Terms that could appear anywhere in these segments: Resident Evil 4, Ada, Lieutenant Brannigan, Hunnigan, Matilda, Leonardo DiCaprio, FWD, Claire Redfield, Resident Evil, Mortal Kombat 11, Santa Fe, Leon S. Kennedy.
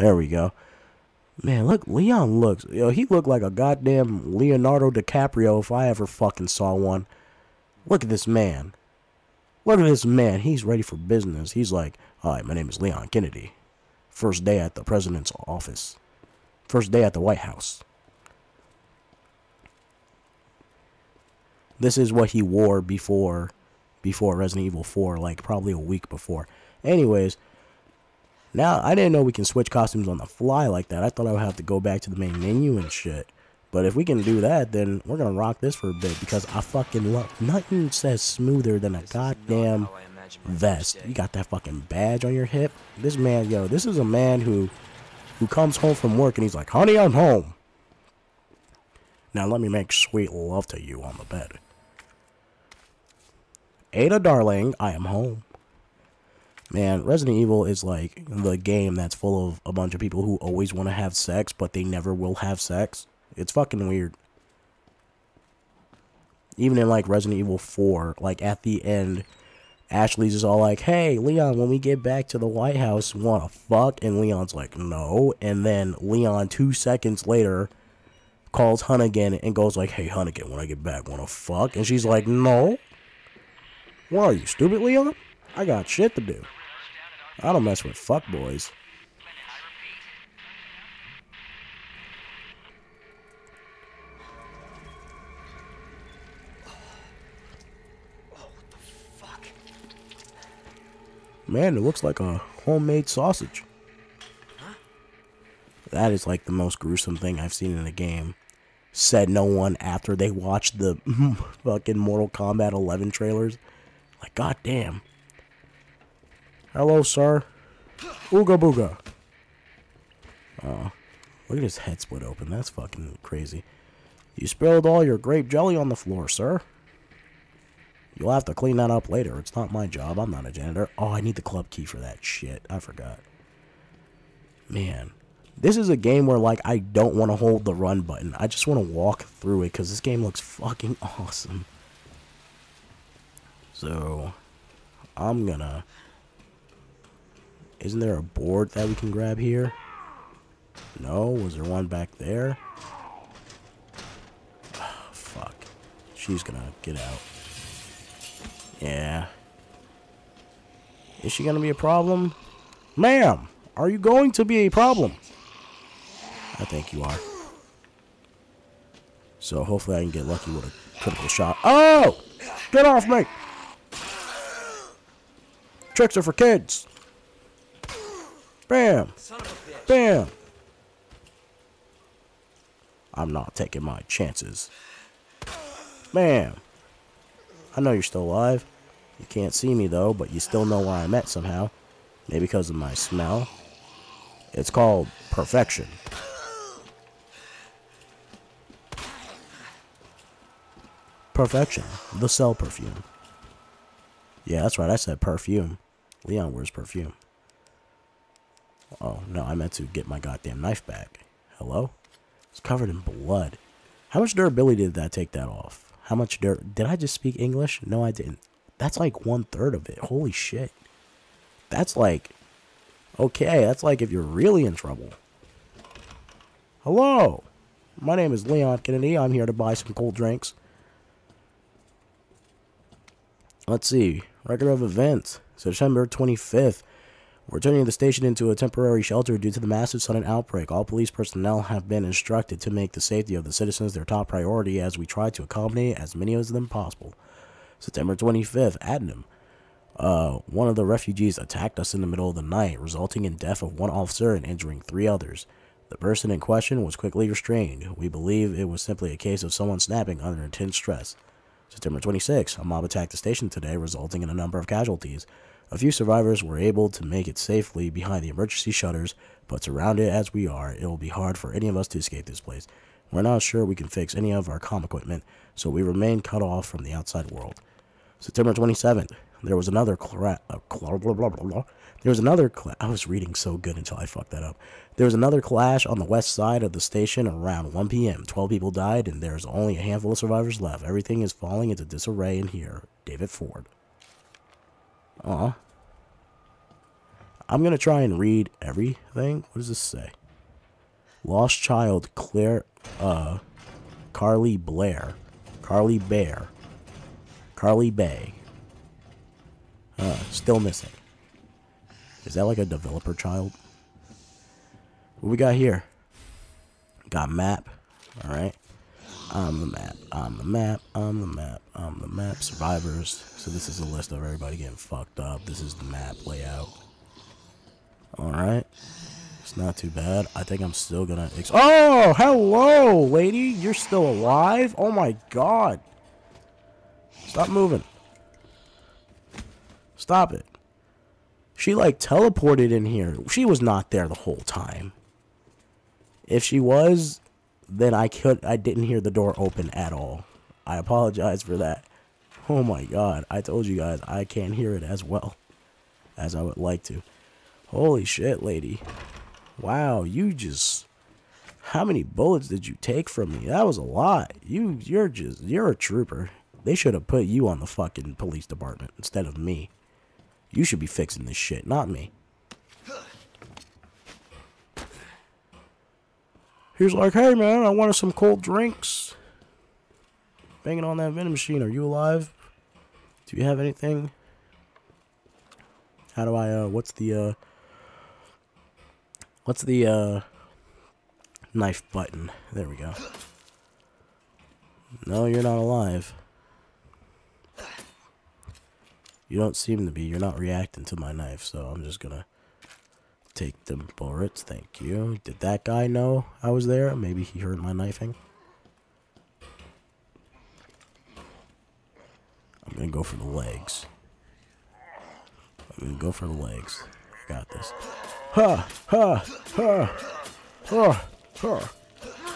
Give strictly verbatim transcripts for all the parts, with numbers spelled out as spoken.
There we go. Man, look, Leon looks, yo, he looked like a goddamn Leonardo DiCaprio if I ever fucking saw one. Look at this man. Look at this man. He's ready for business. He's like, hi, my name is Leon Kennedy. First day at the president's office. First day at the White House. This is what he wore before, before Resident Evil four, like probably a week before. Anyways, now I didn't know we can switch costumes on the fly like that. I thought I would have to go back to the main menu and shit. But if we can do that, then we're gonna rock this for a bit because I fucking love. Nothing says smoother than a goddamn vest. You got that fucking badge on your hip. This man, yo, this is a man who, who comes home from work and he's like, "Honey, I'm home. Now let me make sweet love to you on the bed. Ada, darling, I am home." Man, Resident Evil is like the game that's full of a bunch of people who always want to have sex, but they never will have sex. It's fucking weird. Even in like Resident Evil four, like at the end, Ashley's just all like, "Hey, Leon, when we get back to the White House, wanna fuck?" And Leon's like, "No." And then Leon, two seconds later, calls Hunnigan and goes like, "Hey, Hunnigan, when I get back, wanna fuck?" And she's like, "No. What are you, stupid, Leon? I got shit to do. I don't mess with fuck boys." Man, it looks like a homemade sausage. That is like the most gruesome thing I've seen in a game. Said no one after they watched the fucking Mortal Kombat eleven trailers. Like, goddamn. Hello, sir. Ooga booga. Oh, look at his head split open. That's fucking crazy. You spilled all your grape jelly on the floor, sir. You'll have to clean that up later. It's not my job. I'm not a janitor. Oh, I need the club key for that shit. I forgot. Man, this is a game where, like, I don't want to hold the run button. I just want to walk through it because this game looks fucking awesome. So, I'm gonna... Isn't there a board that we can grab here? No? Was there one back there? Oh, fuck. She's gonna get out. Yeah. Is she gonna be a problem? Ma'am, are you going to be a problem? I think you are. So hopefully I can get lucky with a critical shot. Oh! Get off me! Tricks are for kids. Bam! Bam! I'm not taking my chances. Bam! I know you're still alive. You can't see me, though, but you still know where I'm at somehow. Maybe because of my smell. It's called perfection. Perfection. The cell perfume. Yeah, that's right. I said perfume. Leon wears perfume. Oh, no. I meant to get my goddamn knife back. Hello? It's covered in blood. How much durability did that take that off? How much dirt? Did I just speak English? No, I didn't. That's like one third of it. Holy shit. That's like, okay, that's like if you're really in trouble. Hello. My name is Leon Kennedy. I'm here to buy some cold drinks. Let's see. Record of events. September twenty-fifth. We're turning the station into a temporary shelter due to the massive sudden outbreak. All police personnel have been instructed to make the safety of the citizens their top priority as we try to accommodate as many of them possible. September twenty-fifth, Adnam. Uh, one of the refugees attacked us in the middle of the night, resulting in death of one officer and injuring three others. The person in question was quickly restrained. We believe it was simply a case of someone snapping under intense stress. September twenty-sixth, a mob attacked the station today, resulting in a number of casualties. A few survivors were able to make it safely behind the emergency shutters, but surrounded as we are, it will be hard for any of us to escape this place. We're not sure we can fix any of our comm equipment, so we remain cut off from the outside world. September twenty-seventh, there was another cla- uh, blah, blah, blah, blah. There was another cla- I was reading so good until I fucked that up. There was another clash on the west side of the station around one P M twelve people died, and there's only a handful of survivors left. Everything is falling into disarray in here. David Ford. Uh-huh. I'm going to try and read everything. What does this say? Lost child Claire, uh, Carly Blair, Carly Bear, Carly Bay, uh, still missing. Is that like a developer child? What we got here? Got map, alright. On the map, on the map, on the map, on the map, survivors. So this is a list of everybody getting fucked up. This is the map layout. Alright. It's not too bad. I think I'm still gonna... Ex oh! Hello, lady! You're still alive? Oh my god! Stop moving. Stop it. She, like, teleported in here. She was not there the whole time. If she was... Then I could I didn't hear the door open at all. I apologize for that. Oh my god, I told you guys I can't hear it as well as I would like to. Holy shit, lady. Wow, you just, how many bullets did you take from me? That was a lot. You you're just you're a trooper. They should have put you on the fucking police department instead of me. You should be fixing this shit, not me. He was like, hey, man, I wanted some cold drinks. Banging on that vending machine. Are you alive? Do you have anything? How do I, uh, what's the, uh, what's the, uh, knife button? There we go. No, you're not alive. You don't seem to be. You're not reacting to my knife, so I'm just gonna... Take them bullets, thank you. Did that guy know I was there? Maybe he heard my knifing. I'm gonna go for the legs. I'm gonna go for the legs. I got this. Ha! Ha! Ha! Ha! Ha!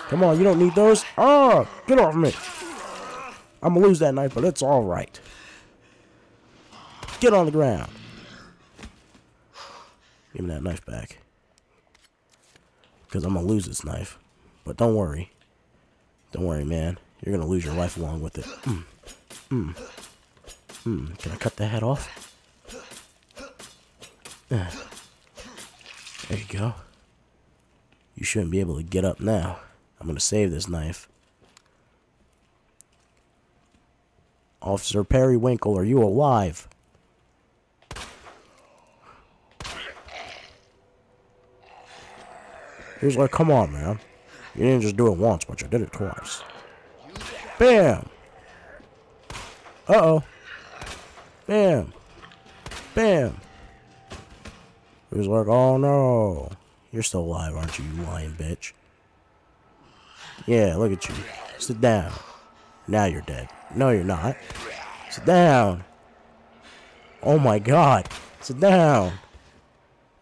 Come on, you don't need those. Ah! Get off me! I'm gonna lose that knife, but it's alright. Get on the ground. Give me that knife back. Because I'm going to lose this knife. But don't worry. Don't worry, man. You're going to lose your life along with it. Mm. Mm. Mm. Can I cut the head off? There you go. You shouldn't be able to get up now. I'm going to save this knife. Officer Periwinkle, are you alive? He was like, come on, man. You didn't just do it once, but you did it twice. Bam! Uh-oh. Bam. Bam. He was like, oh, no. You're still alive, aren't you, you lying bitch? Yeah, look at you. Sit down. Now you're dead. No, you're not. Sit down. Oh, my God. Sit down.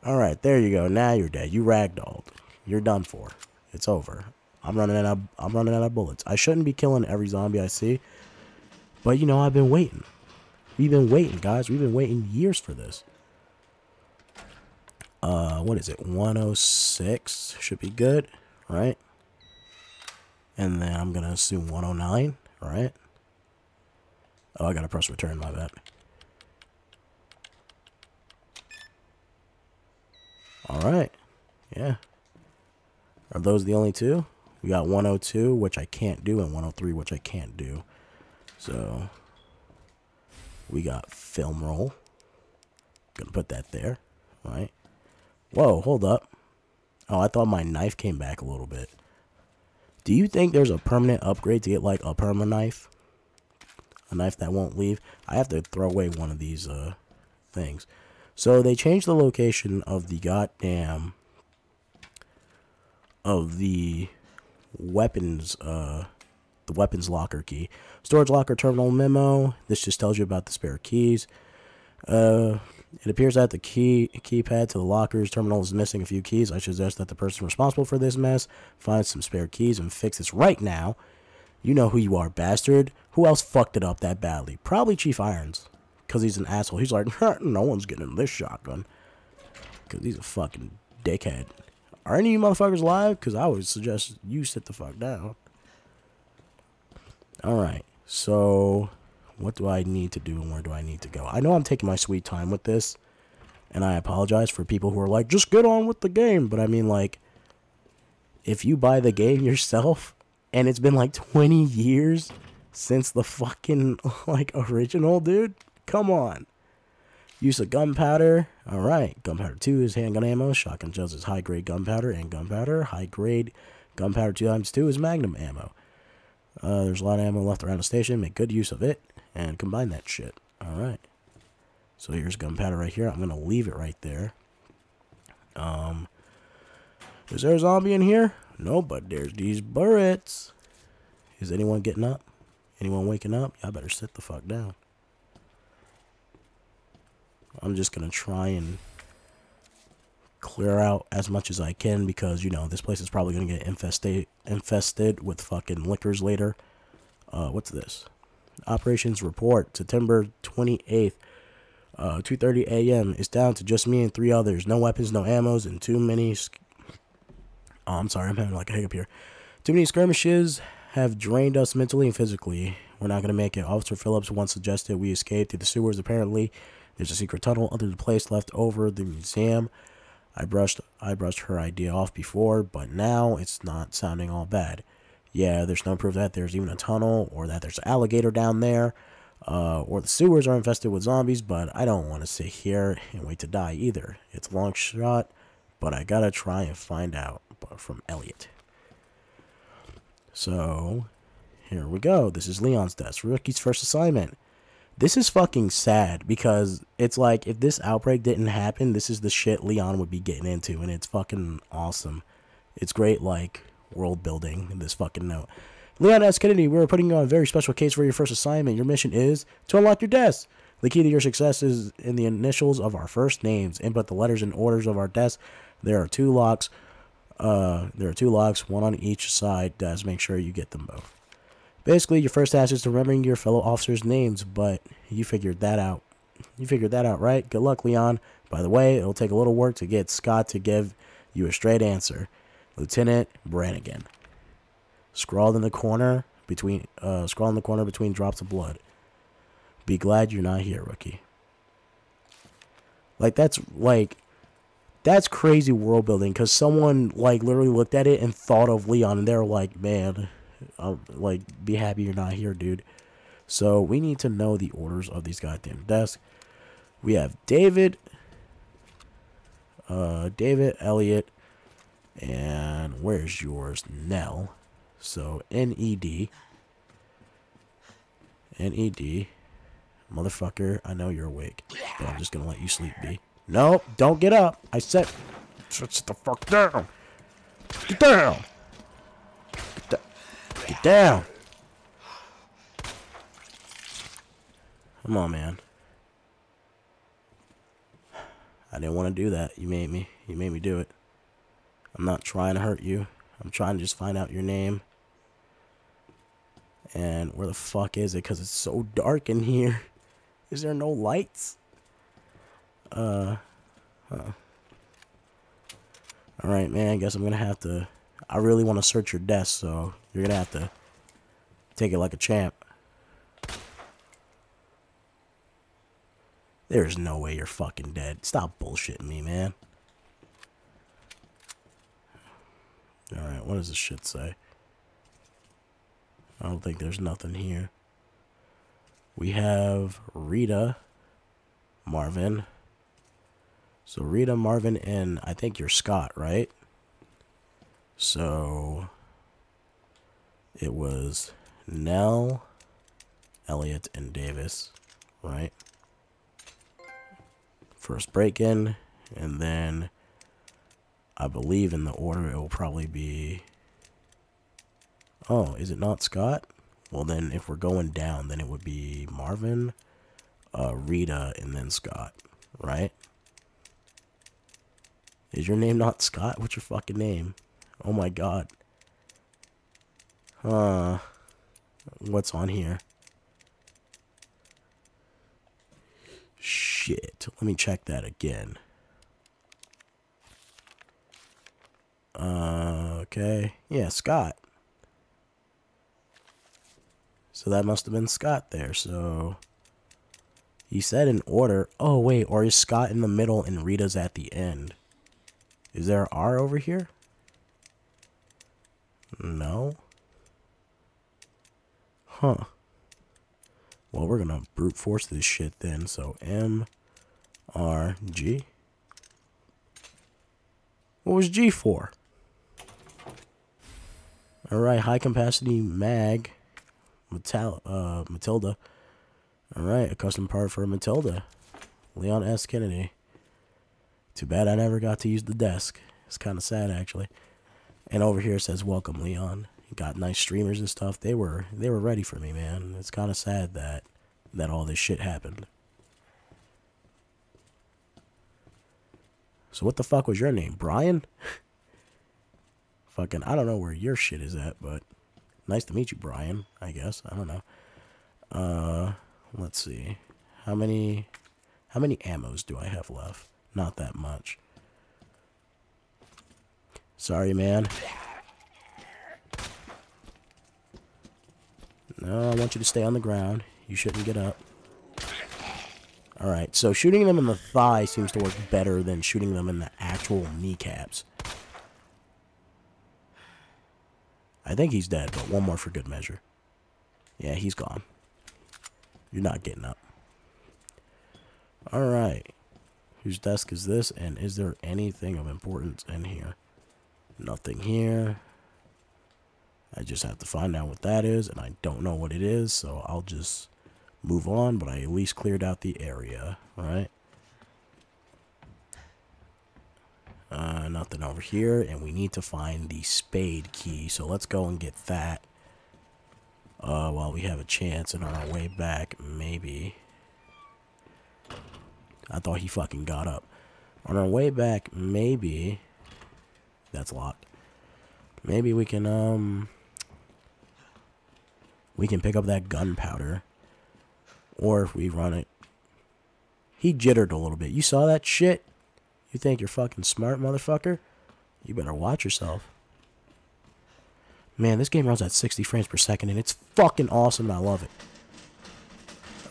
All right, there you go. Now you're dead. You ragdolled. You're done for. It's over. I'm running out of, I'm running out of bullets. I shouldn't be killing every zombie I see. But, you know, I've been waiting. We've been waiting, guys. We've been waiting years for this. Uh, what is it? one oh six should be good, right? And then I'm going to assume one oh nine, right? Oh, I got to press return, my bad. All right. Yeah. Are those the only two? We got one oh two, which I can't do, and one oh three, which I can't do. So, we got film roll. Gonna put that there, right? Whoa, hold up. Oh, I thought my knife came back a little bit. Do you think there's a permanent upgrade to get, like, a perma knife? A knife that won't leave? I have to throw away one of these uh, things. So, they changed the location of the goddamn... of the weapons uh the weapons locker key. Storage locker terminal memo. This just tells you about the spare keys. Uh it appears that the key keypad to the locker's terminal is missing a few keys. I suggest that the person responsible for this mess find some spare keys and fix this right now. You know who you are, bastard. Who else fucked it up that badly? Probably Chief Irons, because he's an asshole. He's like, no one's getting this shotgun, because he's a fucking dickhead. Are any of you motherfuckers alive? Because I would suggest you sit the fuck down. Alright, so what do I need to do and where do I need to go? I know I'm taking my sweet time with this. And I apologize for people who are like, just get on with the game. But I mean, like, if you buy the game yourself, and it's been like twenty years since the fucking, like, original, dude, come on. Use of gunpowder. All right. Gunpowder two is handgun ammo. Shotgun shells is high-grade gunpowder and gunpowder. High-grade gunpowder two times two is magnum ammo. Uh, there's a lot of ammo left around the station. Make good use of it and combine that shit. All right. So here's gunpowder right here. I'm going to leave it right there. Um, is there a zombie in here? No, but there's these burrits. Is anyone getting up? Anyone waking up? Y'all better sit the fuck down. I'm just going to try and clear out as much as I can because, you know, this place is probably going to get infested, infested with fucking liquors later. Uh, what's this? Operations report. September twenty-eighth. Uh, two thirty A M It's down to just me and three others. No weapons, no ammos, and too many... Oh, I'm sorry. I'm having like a hiccup here. Too many skirmishes have drained us mentally and physically. We're not going to make it. Officer Phillips once suggested we escape through the sewers. Apparently, there's a secret tunnel under the place left over the museum. I brushed, I brushed her idea off before, but now it's not sounding all bad. Yeah, there's no proof that there's even a tunnel or that there's an alligator down there. Uh, or the sewers are infested with zombies, but I don't want to sit here and wait to die either. It's a long shot, but I gotta try and find out from Elliot. So, here we go. This is Leon's desk. Rookie's first assignment. This is fucking sad, because it's like, if this outbreak didn't happen, this is the shit Leon would be getting into, and it's fucking awesome. It's great, like, world building in this fucking note. Leon S. Kennedy, we are putting you on a very special case for your first assignment. Your mission is to unlock your desk. The key to your success is in the initials of our first names. Input the letters and orders of our desk. There are two locks. Uh, there are two locks, one on each side. Desk. Make sure you get them both. Basically, your first task is to remembering your fellow officers' names, but you figured that out. You figured that out, right? Good luck, Leon. By the way, it'll take a little work to get Scott to give you a straight answer. Lieutenant Brannigan. Scrawled in the corner between uh scrawled in the corner between drops of blood. Be glad you're not here, rookie. Like that's like that's crazy world building, because someone like literally looked at it and thought of Leon and they're like, man, I'll, like be happy you're not here, dude. So we need to know the orders of these goddamn desks. We have David, uh David, Elliot, and where's yours, Nell? So, N E D. N E D. Motherfucker, I know you're awake. But I'm just gonna let you sleep, B. Nope, don't get up. I said... Sit the fuck down. Get down. Get, da get down. Come on, man. I didn't want to do that. You made me. You made me do it. I'm not trying to hurt you. I'm trying to just find out your name. And where the fuck is it? Because it's so dark in here. Is there no lights? Uh. Huh. Alright, man. I guess I'm going to have to... I really want to search your desk, so you're going to have to take it like a champ. There's no way you're fucking dead. Stop bullshitting me, man. Alright, what does this shit say? I don't think there's nothing here. We have Rita, Marvin. So Rita, Marvin, and I think you're Scott, right? So it was Nell, Elliot, and Davis, right? First break-in, and then... I believe in the order it will probably be... Oh, is it not Scott? Well, then if we're going down, then it would be Marvin, uh, Rita, and then Scott, right? Is your name not Scott? What's your fucking name? Oh my god. Huh. What's on here? Shit. Let me check that again. Uh, okay. Yeah, Scott. So that must have been Scott there. So He said in order. Oh, wait. Or is Scott in the middle and Rita's at the end? Is there an R over here? No. Huh. Well, we're going to brute force this shit then. So M, R, G. What was G for? Alright, high capacity mag. Matal uh, Matilda. Alright, a custom part for Matilda. Leon S. Kennedy. Too bad I never got to use the desk. It's kind of sad, actually. And over here it says, welcome, Leon. Got nice streamers and stuff. They were they were ready for me, man. It's kind of sad that, that all this shit happened. So what the fuck was your name? Brian? Fucking, I don't know where your shit is at, but nice to meet you, Brian, I guess. I don't know. Uh, let's see. How many, how many ammos do I have left? Not that much. Sorry, man. No, I want you to stay on the ground. You shouldn't get up. Alright, so shooting them in the thigh seems to work better than shooting them in the actual kneecaps. I think he's dead, but one more for good measure. Yeah, he's gone. You're not getting up. Alright. Whose desk is this, and is there anything of importance in here? Nothing here. I just have to find out what that is, and I don't know what it is, so I'll just move on, but I at least cleared out the area, right? Uh, nothing over here, and we need to find the spade key, so let's go and get that uh, while we have a chance, and on our way back, maybe. I thought he fucking got up. On our way back, maybe... That's locked. Maybe we can, um... we can pick up that gunpowder. Or if we run it... He jittered a little bit. You saw that shit? You think you're fucking smart, motherfucker? You better watch yourself. Man, this game runs at sixty frames per second, and it's fucking awesome, and I love it.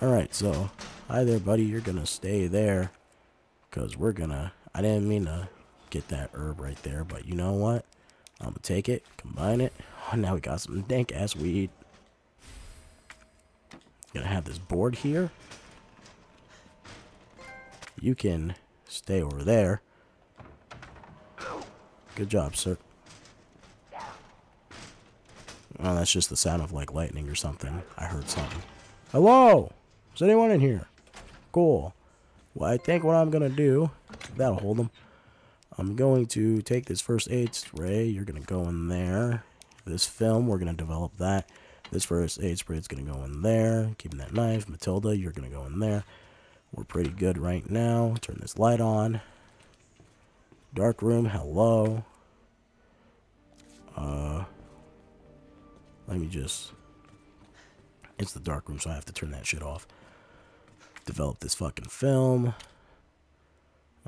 Alright, so... Hi there, buddy. You're gonna stay there. Because we're gonna... I didn't mean to get that herb right there, but you know what? I'm gonna take it, combine it. Oh, now we got some dank-ass weed. Gonna have this board here. You can stay over there. Good job, sir. Oh, that's just the sound of, like, lightning or something. I heard something. Hello! Is anyone in here? Cool. Well, I think what I'm gonna do... That'll hold them. I'm going to take this first aid spray. You're going to go in there. This film, we're going to develop that. This first aid spray is going to go in there. Keeping that knife. Matilda, you're going to go in there. We're pretty good right now. Turn this light on. Dark room, hello. Uh, let me just... It's the dark room, so I have to turn that shit off. Develop this fucking film.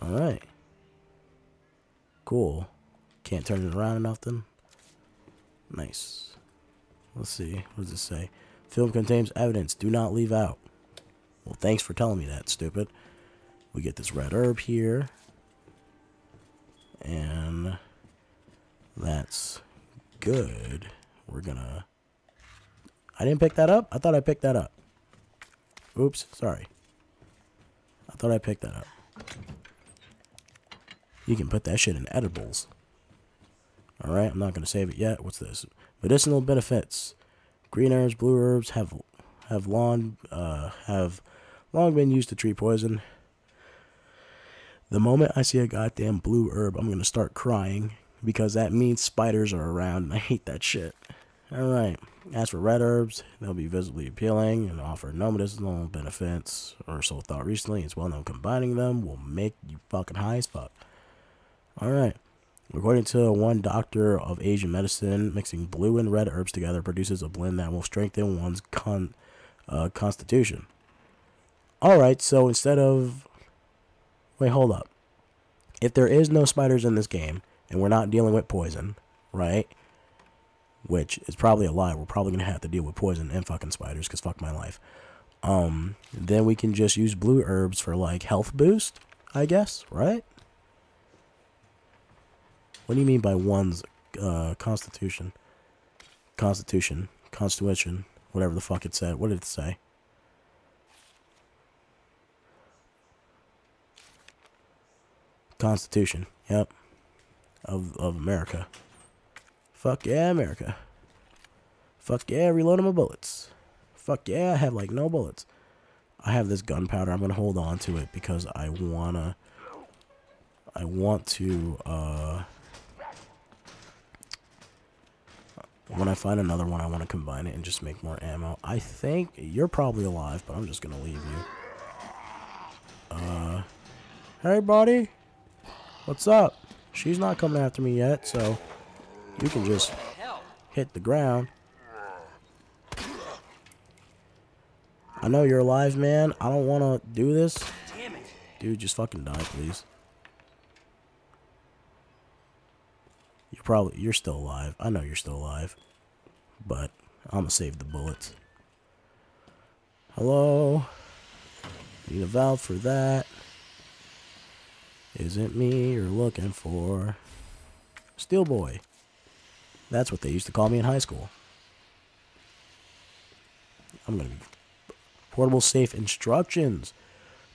Alright. Cool. Can't turn it around or nothing. Nice. Let's see. What does it say? Film contains evidence. Do not leave out. Well, thanks for telling me that, stupid. We get this red herb here. And that's good. We're gonna... I didn't pick that up? I thought I picked that up. Oops. Sorry. I thought I picked that up. You can put that shit in edibles. Alright, I'm not going to save it yet. What's this? Medicinal benefits. Green herbs, blue herbs have have long uh, have long been used to treat poison. The moment I see a goddamn blue herb, I'm going to start crying. Because that means spiders are around, and I hate that shit. Alright, as for red herbs, they'll be visibly appealing and offer no medicinal benefits. Or so thought recently. It's well known combining them will make you fucking high as fuck. Alright, according to one doctor of Asian medicine, mixing blue and red herbs together produces a blend that will strengthen one's con uh, constitution. Alright, so instead of... Wait, hold up. If there is no spiders in this game, and we're not dealing with poison, right? Which is probably a lie, we're probably going to have to deal with poison and fucking spiders, because fuck my life. Um, then we can just use blue herbs for, like, health boost, I guess, right? What do you mean by one's, uh, constitution? Constitution. Constitution. Whatever the fuck it said. What did it say? Constitution. Yep. Of, of America. Fuck yeah, America. Fuck yeah, reloading my bullets. Fuck yeah, I have like no bullets. I have this gunpowder. I'm gonna hold on to it because I wanna I want to uh when I find another one I wanna combine it and just make more ammo. I think you're probably alive, but I'm just gonna leave you. Uh Hey buddy. What's up? She's not coming after me yet, so you can just hit the ground. I know you're alive, man. I don't want to do this. Damn it. Dude, just fucking die, please. You're probably... You're still alive. I know you're still alive. But I'm going to save the bullets. Hello? Need a valve for that. Is it me you're looking for? Steel Boy. That's what they used to call me in high school. I'm going to be... Portable safe instructions.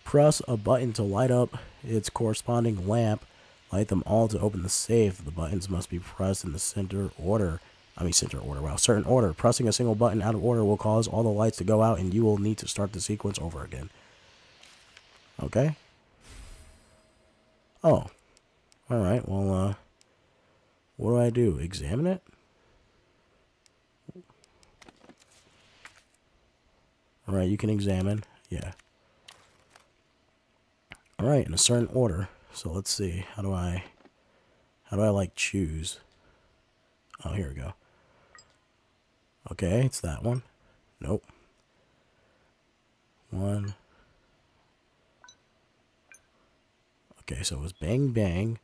Press a button to light up its corresponding lamp. Light them all to open the safe. The buttons must be pressed in the center order. I mean, center order. Wow, certain order. Pressing a single button out of order will cause all the lights to go out, and you will need to start the sequence over again. Okay. Oh. All right. Well, uh, what do I do? Examine it? Alright, you can examine. Yeah. Alright, in a certain order. So let's see. How do I... How do I, like, choose? Oh, here we go. Okay, it's that one. Nope. One. Okay, so it was bang, bang.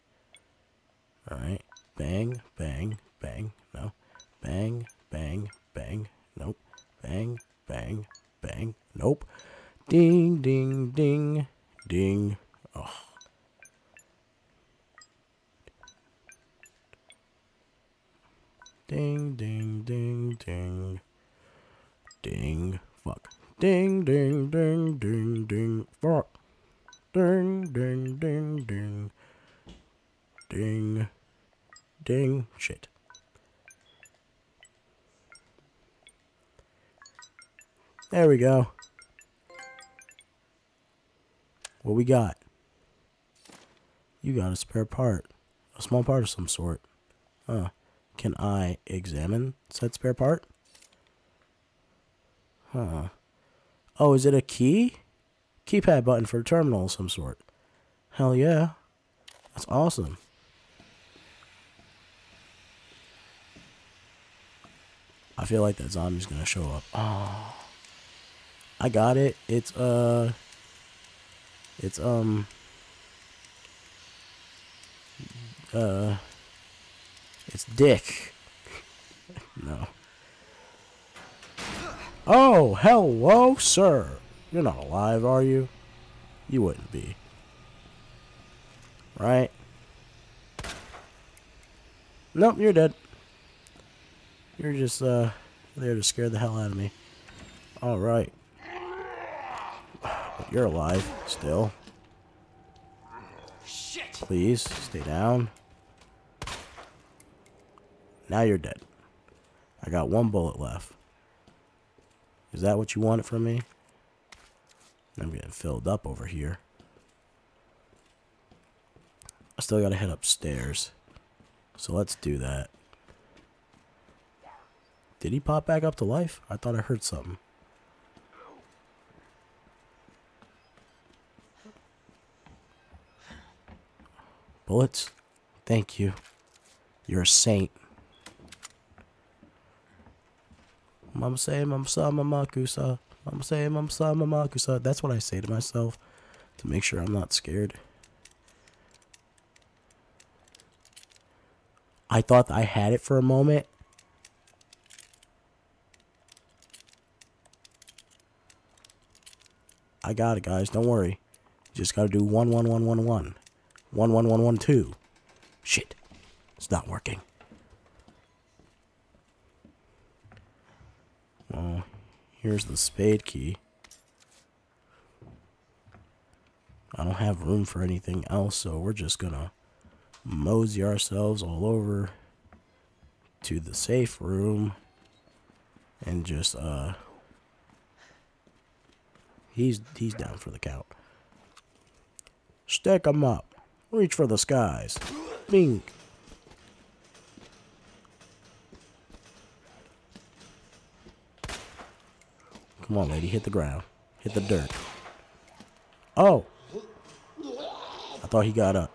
Alright. Bang, bang, bang. No. Bang, bang, bang. Nope. Bang, bang. Bang. Nope. Ding, ding, ding, ding. Oh. Ding, ding, ding, ding. Ding. Fuck. Ding, ding, ding, ding, ding. Fuck. Ding, ding, ding, ding. Ding. Ding. Shit. There we go. What we got? You got a spare part. A small part of some sort. Huh. Can I examine said spare part? Huh. Oh, is it a key? Keypad button for a terminal of some sort. Hell yeah. That's awesome. I feel like that zombie's gonna show up. Oh. I got it. It's, uh, it's, um, uh, it's Dick. No. Oh, hello, sir. You're not alive, are you? You wouldn't be. Right? Nope, you're dead. You're just, uh, there to scare the hell out of me. Alright. But you're alive, still. Shit. Please, stay down. Now you're dead. I got one bullet left. Is that what you wanted from me? I'm getting filled up over here. I still gotta head upstairs. So let's do that. Did he pop back up to life? I thought I heard something. Bullets? Thank you. You're a saint. Mama say, mama sa, mama kusa. Mama say, mama sa, mama kusa. That's what I say to myself to make sure I'm not scared. I thought I had it for a moment. I got it, guys. Don't worry. Just gotta do one, one, one, one, one. One, one, one, one, two. Shit. It's not working. Well, here's the spade key. I don't have room for anything else, so we're just gonna mosey ourselves all over to the safe room and just, uh... He's, he's down for the count. Stack 'em up. Reach for the skies. Bing. Come on, lady. Hit the ground. Hit the dirt. Oh! I thought he got up.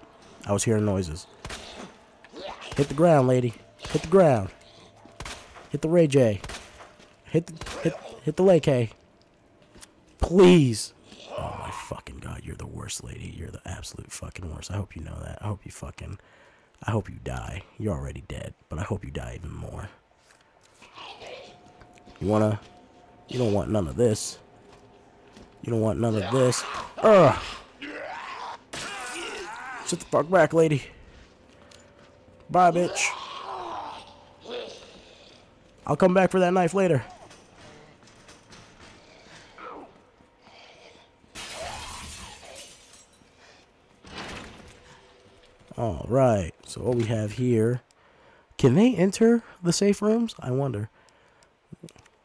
I was hearing noises. Hit the ground, lady. Hit the ground. Hit the Ray J. Hit the, hit, hit the Lay K. Please! Oh my fucking god, you're the worst, lady. You're the absolute fucking worst. I hope you know that. I hope you fucking... I hope you die. You're already dead, but I hope you die even more. You wanna... You don't want none of this. You don't want none of this. Ugh! Sit the fuck back, lady. Bye, bitch. I'll come back for that knife later. Alright, so what we have here... Can they enter the safe rooms? I wonder.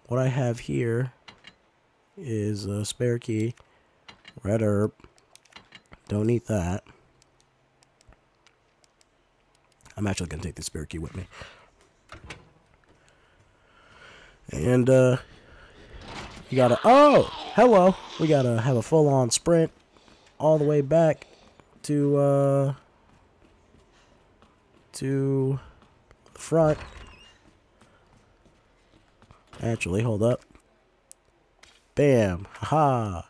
What I have here is a spare key, red herb, don't eat that. I'm actually going to take the spare key with me. And uh, you got to, oh, hello, we got to have a full-on sprint all the way back to, uh, to the front. Actually, hold up. Bam. Haha.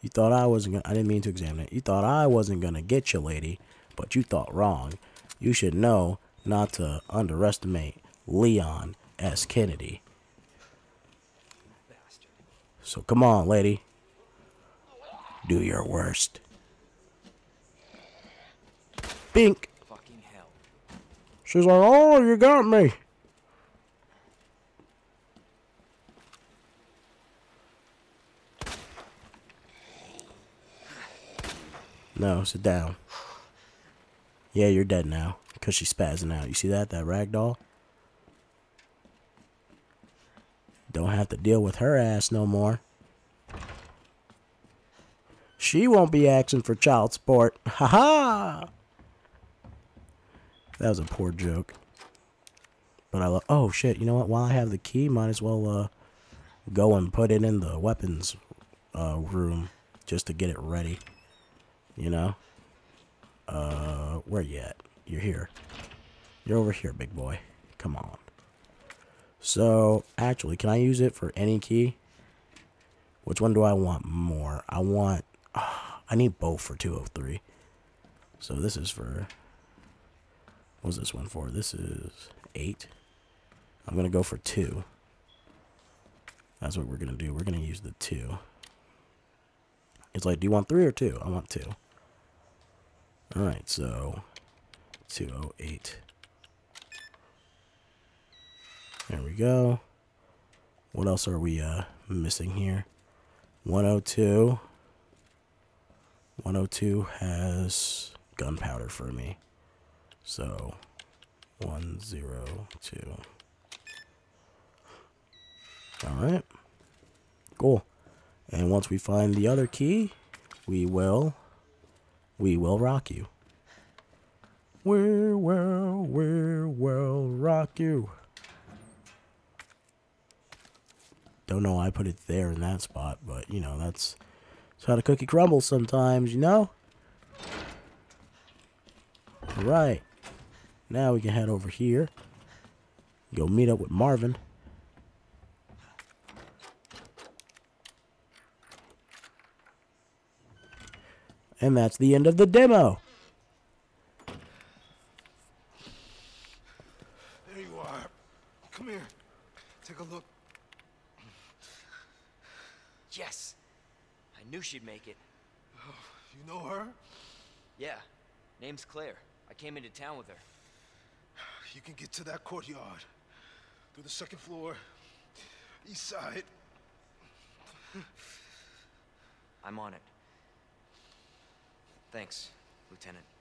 You thought I wasn't gonna... I didn't mean to examine it. You thought I wasn't gonna get you, lady. But you thought wrong. You should know not to underestimate Leon S. Kennedy. So come on, lady. Do your worst. Bink. She's like, oh, you got me. No, sit down. Yeah, you're dead now. Because she's spazzing out. You see that? That ragdoll? Don't have to deal with her ass no more. She won't be asking for child support. Ha ha! That was a poor joke. But I love... Oh, shit. You know what? While I have the key, might as well uh, go and put it in the weapons uh, room. Just to get it ready. You know? Uh, where you at? You're here. You're over here, big boy. Come on. So, actually, can I use it for any key? Which one do I want more? I want... Oh, I need both for two oh three. So, this is for... What's this one for? This is eight. I'm going to go for two. That's what we're going to do. We're going to use the two. It's like, do you want three or two? I want two. Alright, so two oh eight. There we go. What else are we uh, missing here? one oh two. one oh two has gunpowder for me. So one oh two. Alright. Cool. And once we find the other key, we will, we will rock you. We will, we will rock you. Don't know why I put it there in that spot, but, you know, that's, that's how the cookie crumbles sometimes, you know? All right. Now we can head over here. Go meet up with Marvin. And that's the end of the demo. There you are. Come here. Take a look. Yes. I knew she'd make it. Oh, you know her? Yeah. Name's Claire. I came into town with her. You can get to that courtyard. Through the second floor. East side. I'm on it. Thanks, Lieutenant.